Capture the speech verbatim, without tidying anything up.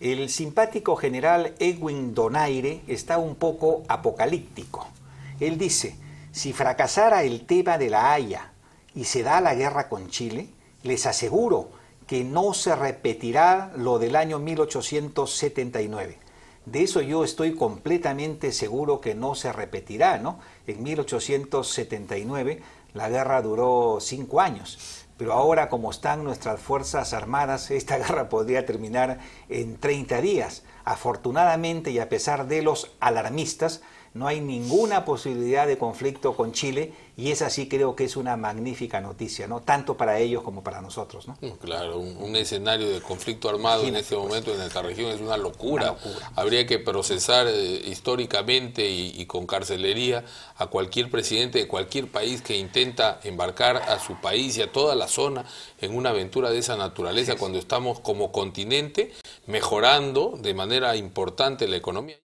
El simpático general Edwin Donaire está un poco apocalíptico. Él dice, si fracasara el tema de La Haya y se da la guerra con Chile, les aseguro que no se repetirá lo del año mil ochocientos setenta y nueve. De eso yo estoy completamente seguro que no se repetirá, ¿no? En mil ochocientos setenta y nueve la guerra duró cinco años, pero ahora como están nuestras fuerzas armadas, esta guerra podría terminar en treinta días. Afortunadamente y a pesar de los alarmistas, no hay ninguna posibilidad de conflicto con Chile y esa sí creo que es una magnífica noticia, ¿no? Tanto para ellos como para nosotros, ¿no? Claro, un, un escenario de conflicto armado Imagínate, en este momento pues, en esta región es una locura. Una locura. Habría que procesar eh, históricamente y, y con carcelería a cualquier presidente de cualquier país que intenta embarcar a su país y a toda la zona en una aventura de esa naturaleza, sí, sí. Cuando estamos como continente mejorando de manera importante la economía.